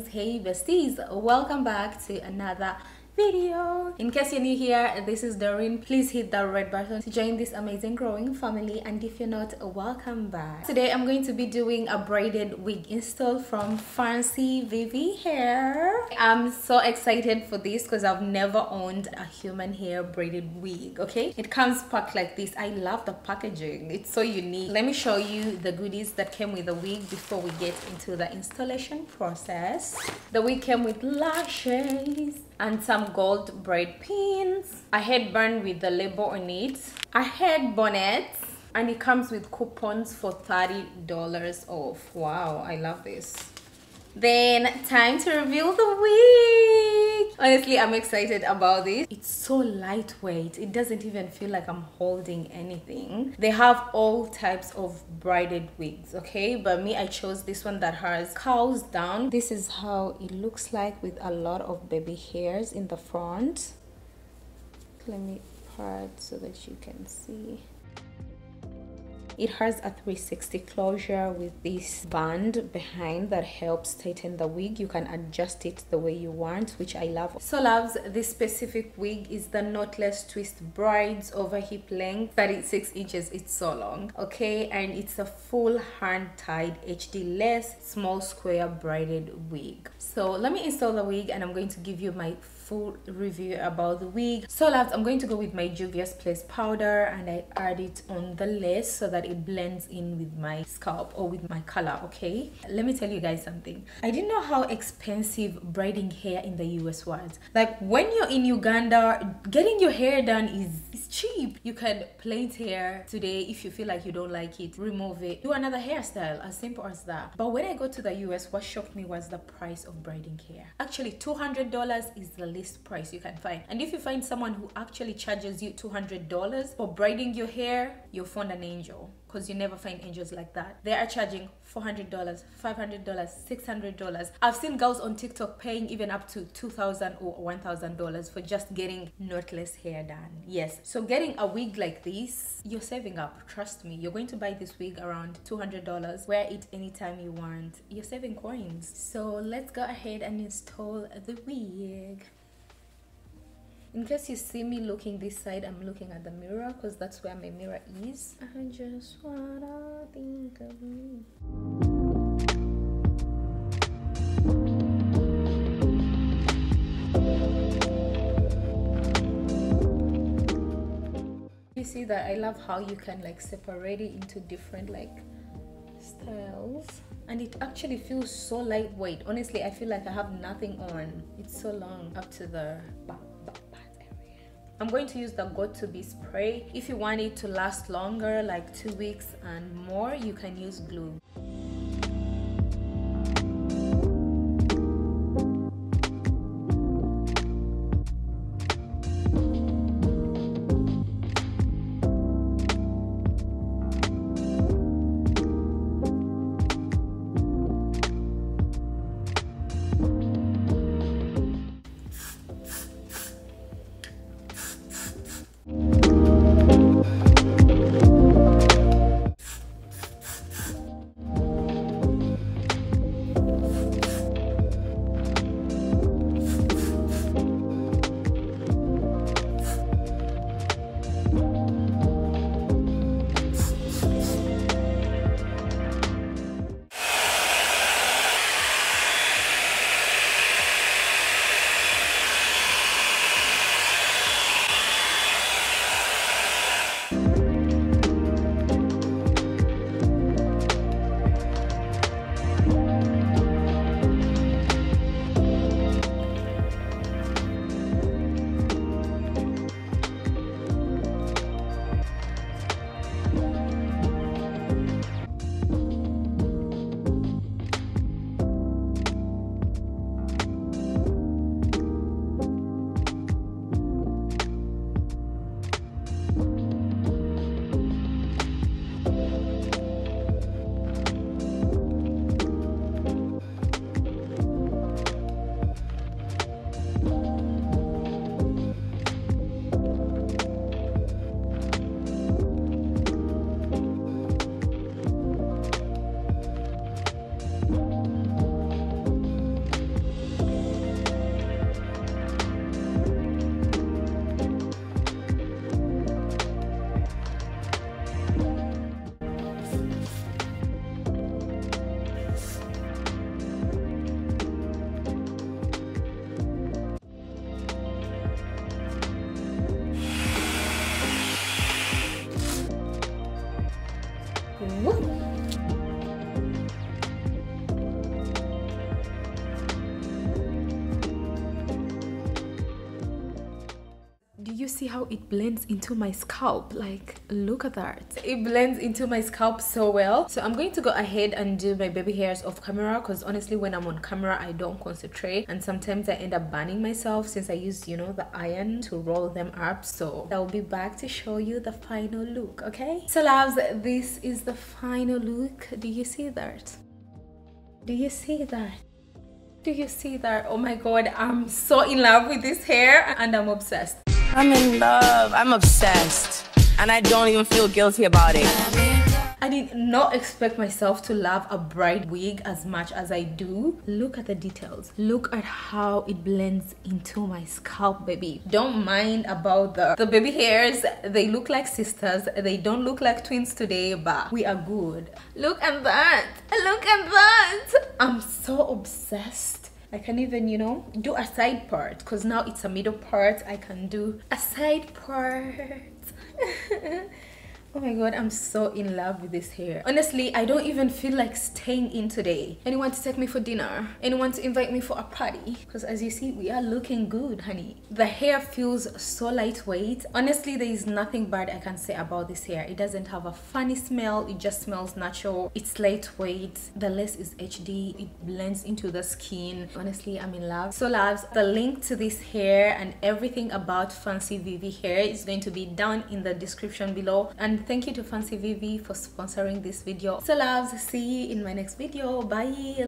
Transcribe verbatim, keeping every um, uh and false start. things. Hey besties, welcome back to another video. In case you're new here, this is Doreen. Please hit that red button to join this amazing growing family, and if you're not, welcome back. Today I'm going to be doing a braided wig install from Fancivivi Hair. I'm so excited for this because I've never owned a human hair braided wig. Okay, it comes packed like this. I love the packaging, it's so unique. Let me show you the goodies that came with the wig before we get into the installation process. The wig came with lashes and some gold braid pins, a headband with the label on it, a head bonnet, and it comes with coupons for thirty dollars off. Wow, I love this. Then time to reveal the wig. Honestly, I'm excited about this. It's so lightweight, it doesn't even feel like I'm holding anything. They have all types of braided wigs, okay, but me, I chose this one that has curls down. This is how it looks like with a lot of baby hairs in the front. Let me part so that you can see. It has a three sixty closure with this band behind that helps tighten the wig. You can adjust it the way you want, which I love. So loves, this specific wig is the knotless twist braids over hip length, thirty-six inches. It's so long, okay, and it's a full hand tied H D lace small square braided wig. So let me install the wig and I'm going to give you my full review about the wig. So loves, I'm going to go with my Juvia's Place powder and I add it on the lace so that it blends in with my scalp or with my color. Okay, let me tell you guys something. I didn't know how expensive braiding hair in the U S was. Like when you're in Uganda, getting your hair done is, is cheap. You can plait hair today. If you feel like you don't like it, remove it, do another hairstyle, as simple as that. But when I go to the U S, what shocked me was the price of braiding hair. Actually two hundred dollars is the least price you can find, and if you find someone who actually charges you two hundred dollars for braiding your hair, you'll find an angel, because you never find angels like that. They are charging four hundred dollars, five hundred dollars, six hundred dollars. I've seen girls on TikTok paying even up to two thousand dollars or one thousand dollars for just getting knotless hair done. Yes, so getting a wig like this, you're saving up. Trust me, you're going to buy this wig around two hundred dollars. Wear it anytime you want. You're saving coins. So let's go ahead and install the wig. In case you see me looking this side, I'm looking at the mirror because that's where my mirror is. I just wanna think of me. You see that I love how you can like separate it into different like styles, and it actually feels so lightweight. Honestly, I feel like I have nothing on. It's so long up to the back. I'm going to use the got to b spray. If you want it to last longer, like two weeks and more, you can use glue. do you see how it blends into my scalp? Like, look at that. It blends into my scalp so well. So I'm going to go ahead and do my baby hairs off camera, because honestly, when I'm on camera, I don't concentrate, and sometimes I end up burning myself since I use, you know, the iron to roll them up. So I'll be back to show you the final look, okay? So loves, this is the final look. Do you see that? Do you see that? Do you see that? Oh my god, I'm so in love with this hair and I'm obsessed. I'm in love. I'm obsessed. And I don't even feel guilty about it. I did not expect myself to love a bright wig as much as I do. Look at the details. Look at how it blends into my scalp, baby. Don't mind about the, the baby hairs. They look like sisters. They don't look like twins today, but we are good. Look at that. Look at that. I'm so obsessed. I can even, you know, do a side part, because now it's a middle part. I can do a side part. Oh my god, I'm so in love with this hair. Honestly, I don't even feel like staying in today. Anyone to take me for dinner? Anyone to invite me for a party? Because as you see, we are looking good, honey. The hair feels so lightweight. Honestly, there is nothing bad I can say about this hair. It doesn't have a funny smell. It just smells natural. It's lightweight. The lace is H D. It blends into the skin. Honestly, I'm in love. So loves, the link to this hair and everything about Fancivivi Hair is going to be down in the description below. And thank you to Fancivivi for sponsoring this video. So loves, see you in my next video. Bye.